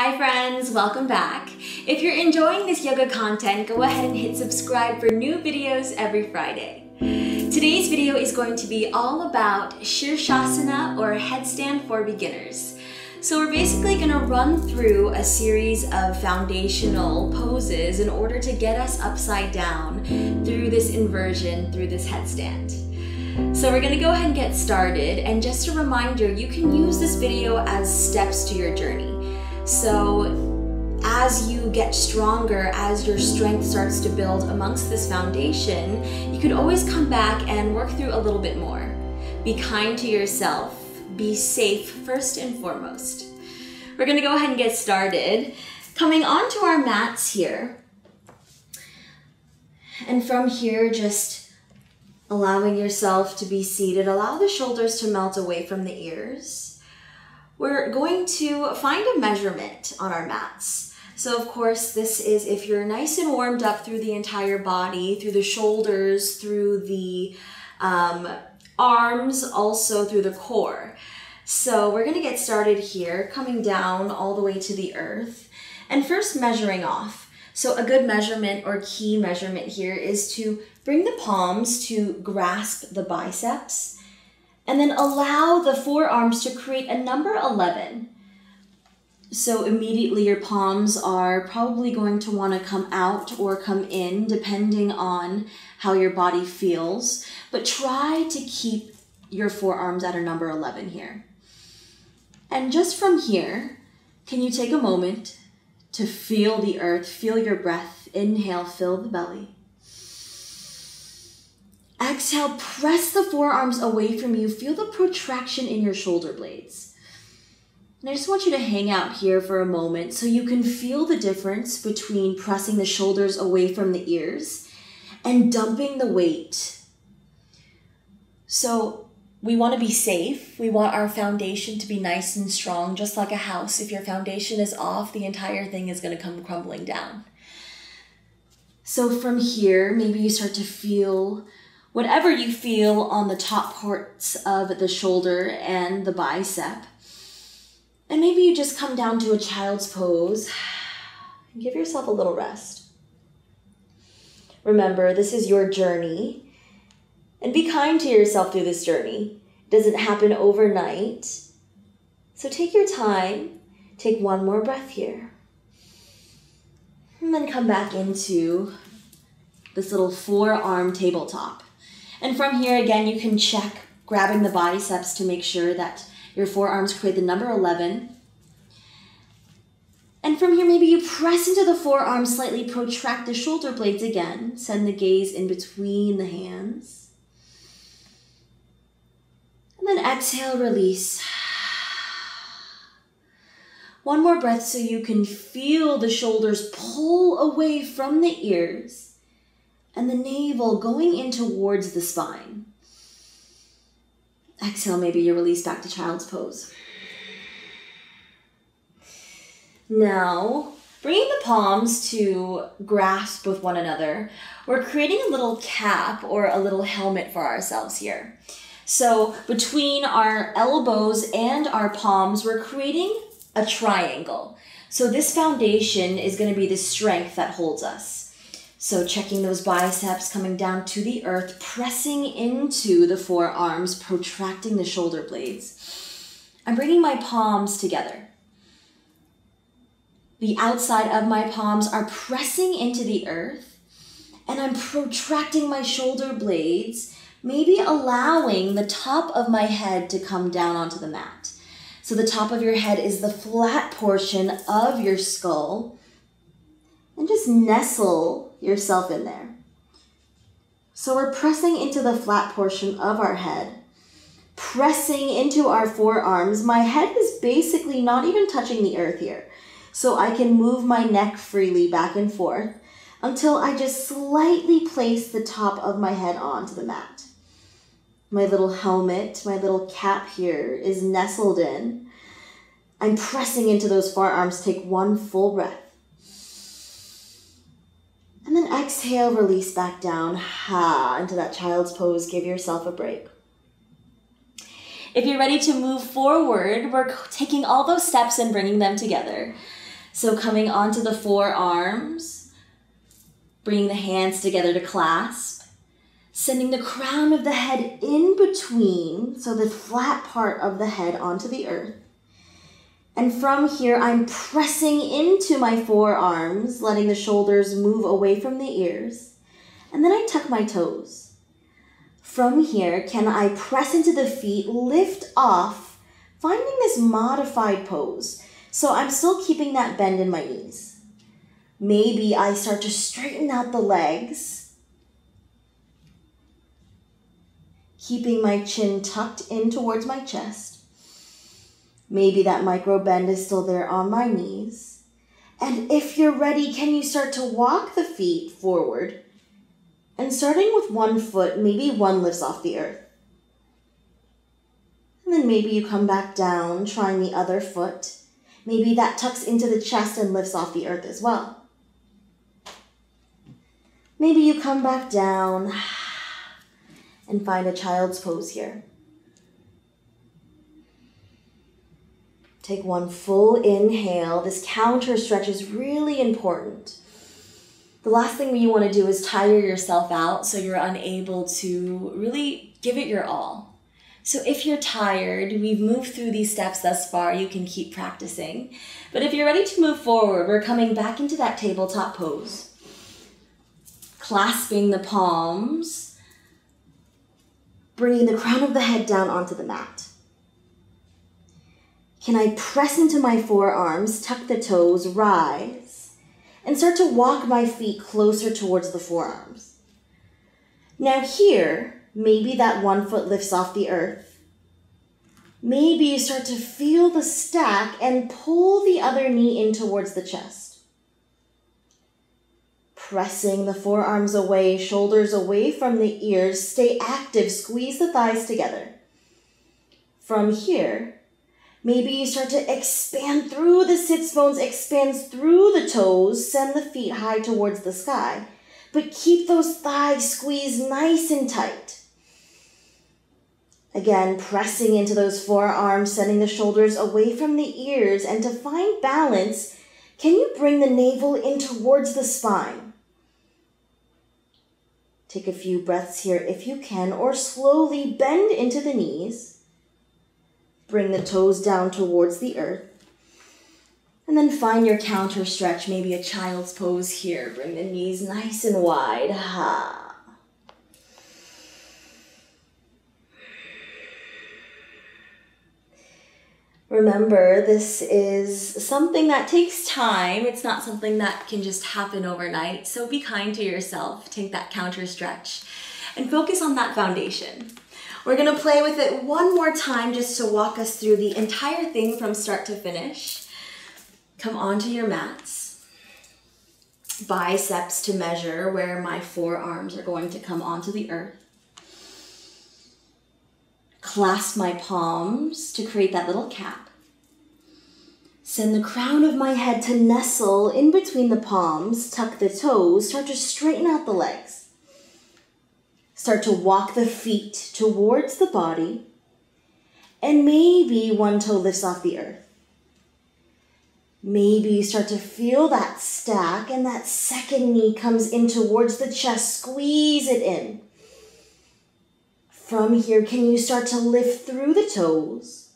Hi friends, welcome back. If you're enjoying this yoga content, go ahead and hit subscribe for new videos every Friday. Today's video is going to be all about Shirshasana or headstand for beginners. So we're basically going to run through a series of foundational poses in order to get us upside down through this inversion, through this headstand. So we're going to go ahead and get started, and just a reminder, you can use this video as steps to your journey. So as you get stronger, as your strength starts to build amongst this foundation, you could always come back and work through a little bit more. Be kind to yourself. Be safe first and foremost. We're going to go ahead and get started. Coming onto our mats here. And from here, just allowing yourself to be seated. Allow the shoulders to melt away from the ears. We're going to find a measurement on our mats. So of course, this is if you're nice and warmed up through the entire body, through the shoulders, through the arms, also through the core. So we're gonna get started here, coming down all the way to the earth, and first measuring off. So a good measurement or key measurement here is to bring the palms to grasp the biceps, and then allow the forearms to create a number 11. So immediately your palms are probably going to want to come out or come in, depending on how your body feels. But try to keep your forearms at a number 11 here. And just from here, can you take a moment to feel the earth, feel your breath. Inhale, fill the belly. Exhale, press the forearms away from you. Feel the protraction in your shoulder blades. And I just want you to hang out here for a moment so you can feel the difference between pressing the shoulders away from the ears and dumping the weight. So we want to be safe. We want our foundation to be nice and strong, just like a house. If your foundation is off, the entire thing is going to come crumbling down. So from here, maybe you start to feel whatever you feel on the top parts of the shoulder and the bicep. And maybe you just come down to a child's pose and give yourself a little rest. Remember, this is your journey, and be kind to yourself through this journey. It doesn't happen overnight. So take your time, take one more breath here, and then come back into this little forearm tabletop. And from here, again, you can check grabbing the biceps to make sure that your forearms create the number 11. And from here, maybe you press into the forearms slightly, protract the shoulder blades again, send the gaze in between the hands. And then exhale, release. One more breath so you can feel the shoulders pull away from the ears and the navel going in towards the spine. Exhale, maybe you release back to child's pose. Now, bringing the palms to grasp with one another, we're creating a little cap or a little helmet for ourselves here. So between our elbows and our palms, we're creating a triangle. So this foundation is going to be the strength that holds us. So checking those biceps, coming down to the earth, pressing into the forearms, protracting the shoulder blades. I'm bringing my palms together. The outside of my palms are pressing into the earth, and I'm protracting my shoulder blades, maybe allowing the top of my head to come down onto the mat. So the top of your head is the flat portion of your skull, and just nestle yourself in there. So we're pressing into the flat portion of our head, pressing into our forearms. My head is basically not even touching the earth here, so I can move my neck freely back and forth until I just slightly place the top of my head onto the mat. My little helmet, my little cap here is nestled in. I'm pressing into those forearms. Take one full breath. And then exhale, release back down into that child's pose. Give yourself a break. If you're ready to move forward, we're taking all those steps and bringing them together. So coming onto the forearms, bringing the hands together to clasp, sending the crown of the head in between, so the flat part of the head onto the earth. And from here, I'm pressing into my forearms, letting the shoulders move away from the ears. And then I tuck my toes. From here, can I press into the feet, lift off, finding this modified pose. So I'm still keeping that bend in my knees. Maybe I start to straighten out the legs, keeping my chin tucked in towards my chest. Maybe that micro bend is still there on my knees. And if you're ready, can you start to walk the feet forward? And starting with one foot, maybe one lifts off the earth. And then maybe you come back down, trying the other foot. Maybe that tucks into the chest and lifts off the earth as well. Maybe you come back down and find a child's pose here. Take one full inhale. This counter stretch is really important. The last thing you want to do is tire yourself out so you're unable to really give it your all. So if you're tired, we've moved through these steps thus far, you can keep practicing. But if you're ready to move forward, we're coming back into that tabletop pose. Clasping the palms, bringing the crown of the head down onto the mat. Can I press into my forearms, tuck the toes, rise, and start to walk my feet closer towards the forearms? Now here, maybe that one foot lifts off the earth. Maybe you start to feel the stack and pull the other knee in towards the chest. Pressing the forearms away, shoulders away from the ears, stay active, squeeze the thighs together. From here, maybe you start to expand through the sits bones, expands through the toes, send the feet high towards the sky, but keep those thighs squeezed nice and tight. Again, pressing into those forearms, sending the shoulders away from the ears, and to find balance, can you bring the navel in towards the spine? Take a few breaths here if you can, or slowly bend into the knees. Bring the toes down towards the earth. And then find your counter stretch, maybe a child's pose here. Bring the knees nice and wide. Ha. Remember, this is something that takes time. It's not something that can just happen overnight. So be kind to yourself. Take that counter stretch and focus on that foundation. We're going to play with it one more time just to walk us through the entire thing from start to finish. Come onto your mats. Biceps to measure where my forearms are going to come onto the earth. Clasp my palms to create that little cap. Send the crown of my head to nestle in between the palms, tuck the toes, start to straighten out the legs. Start to walk the feet towards the body, and maybe one toe lifts off the earth. Maybe you start to feel that stack, and that second knee comes in towards the chest, squeeze it in. From here, can you start to lift through the toes?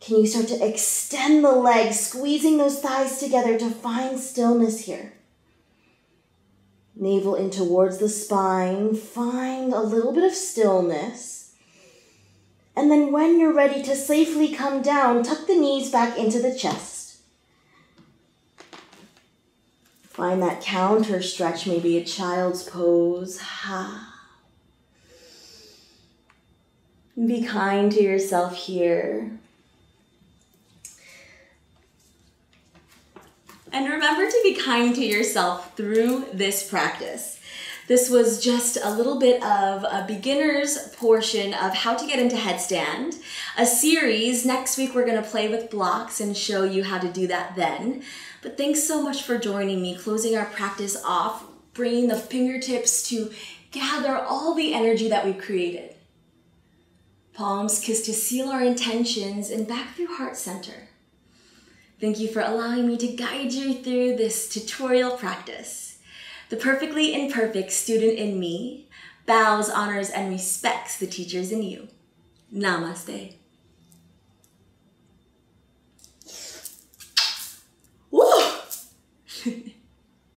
Can you start to extend the legs, squeezing those thighs together to find stillness here? Navel in towards the spine, find a little bit of stillness. And then when you're ready to safely come down, tuck the knees back into the chest. Find that counter stretch, maybe a child's pose. Ha. Be kind to yourself here. And remember to be kind to yourself through this practice. This was just a little bit of a beginner's portion of how to get into headstand, a series. Next week, we're going to play with blocks and show you how to do that then. But thanks so much for joining me, closing our practice off, bringing the fingertips to gather all the energy that we've created. Palms kiss to seal our intentions and back through heart center. Thank you for allowing me to guide you through this tutorial practice. The perfectly imperfect student in me bows, honors, and respects the teachers in you. Namaste.